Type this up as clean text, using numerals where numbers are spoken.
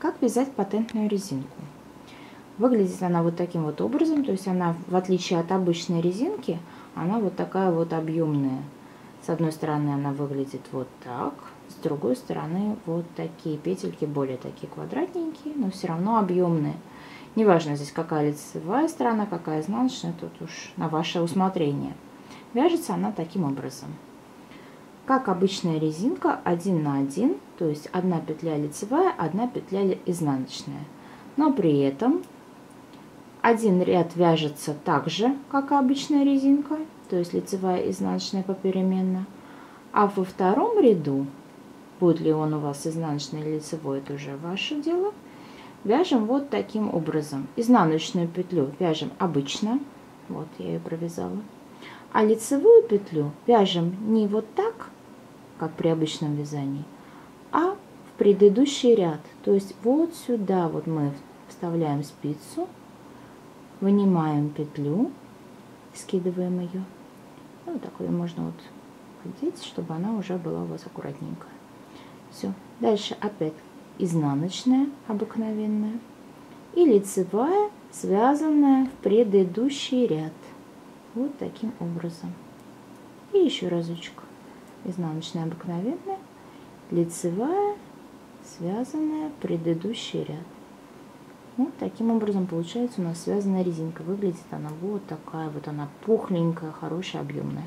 Как вязать патентную резинку? Выглядит она вот таким вот образом, то есть она, в отличие от обычной резинки, она вот такая вот объемная. С одной стороны она выглядит вот так, с другой стороны вот такие петельки, более такие квадратненькие, но все равно объемные. Неважно здесь какая лицевая сторона, какая изнаночная, тут уж на ваше усмотрение. Вяжется она таким образом. Как обычная резинка, 1 на 1, то есть одна петля лицевая, одна петля изнаночная. Но при этом один ряд вяжется так же, как обычная резинка, то есть лицевая и изнаночная попеременно. А во втором ряду, будет ли он у вас изнаночный или лицевой, это уже ваше дело, вяжем вот таким образом. Изнаночную петлю вяжем обычно, вот я ее провязала, а лицевую петлю вяжем не вот так, как при обычном вязании, а в предыдущий ряд. То есть вот сюда вот мы вставляем спицу, вынимаем петлю, скидываем ее. Вот так ее можно вот поддеть, чтобы она уже была у вас аккуратненькая. Все. Дальше опять изнаночная, обыкновенная, и лицевая, связанная в предыдущий ряд. Вот таким образом. И еще разочек. Изнаночная, обыкновенная, лицевая, связанная в предыдущий ряд. Вот таким образом получается у нас связанная резинка. Выглядит она вот такая вот, она пухленькая, хорошая, объемная.